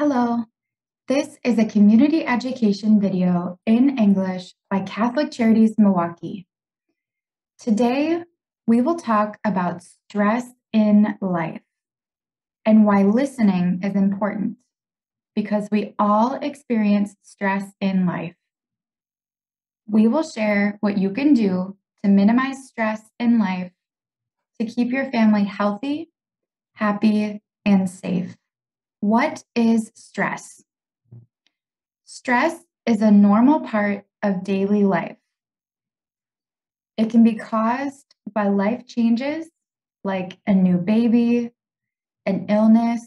Hello, this is a community education video in English by Catholic Charities Milwaukee. Today, we will talk about stress in life and why listening is important because we all experience stress in life. We will share what you can do to minimize stress in life to keep your family healthy, happy, and safe. What is stress? Stress is a normal part of daily life. It can be caused by life changes like a new baby, an illness,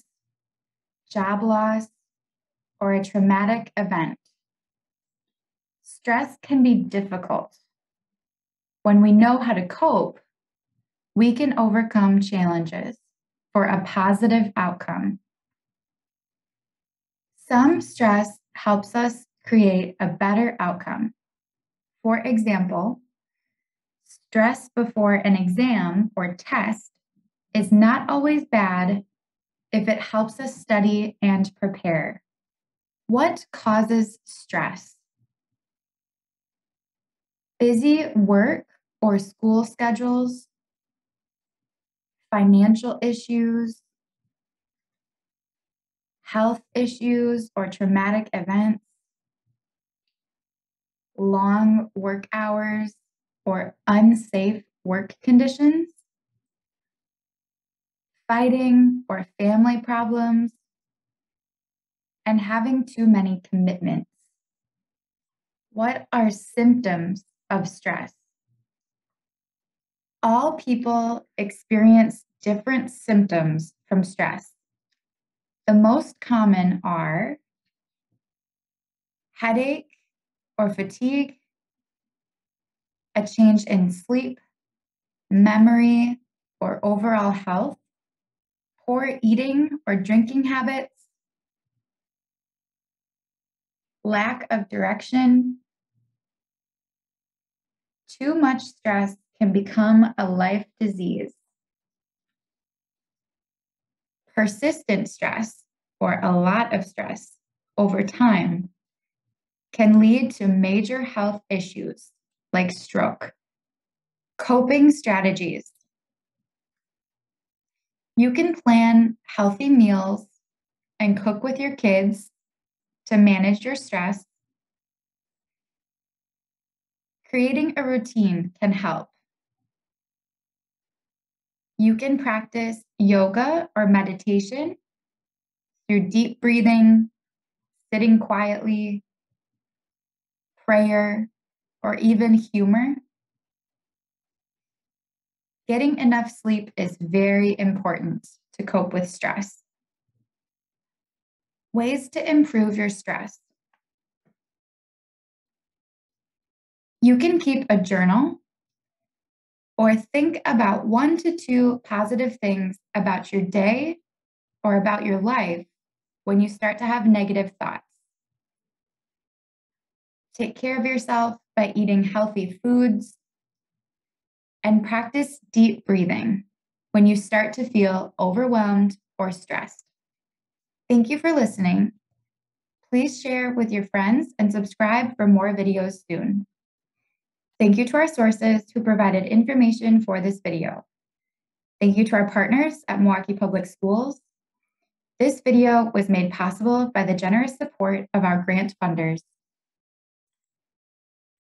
job loss, or a traumatic event. Stress can be difficult. When we know how to cope, we can overcome challenges for a positive outcome. Some stress helps us create a better outcome. For example, stress before an exam or test is not always bad if it helps us study and prepare. What causes stress? Busy work or school schedules, financial issues, health issues or traumatic events, long work hours or unsafe work conditions, fighting or family problems, and having too many commitments. What are symptoms of stress? All people experience different symptoms from stress. The most common are headache or fatigue, a change in sleep, memory or overall health, poor eating or drinking habits, lack of direction. Too much stress can become a life disease. Persistent stress, or a lot of stress, over time can lead to major health issues like stroke. Coping strategies. You can plan healthy meals and cook with your kids to manage your stress. Creating a routine can help. You can practice yoga or meditation through deep breathing, sitting quietly, prayer, or even humor. Getting enough sleep is very important to cope with stress. Ways to improve your stress. You can keep a journal or think about 1 to 2 positive things about your day or about your life when you start to have negative thoughts. Take care of yourself by eating healthy foods and practice deep breathing when you start to feel overwhelmed or stressed. Thank you for listening. Please share with your friends and subscribe for more videos soon. Thank you to our sources who provided information for this video. Thank you to our partners at Milwaukee Public Schools. This video was made possible by the generous support of our grant funders.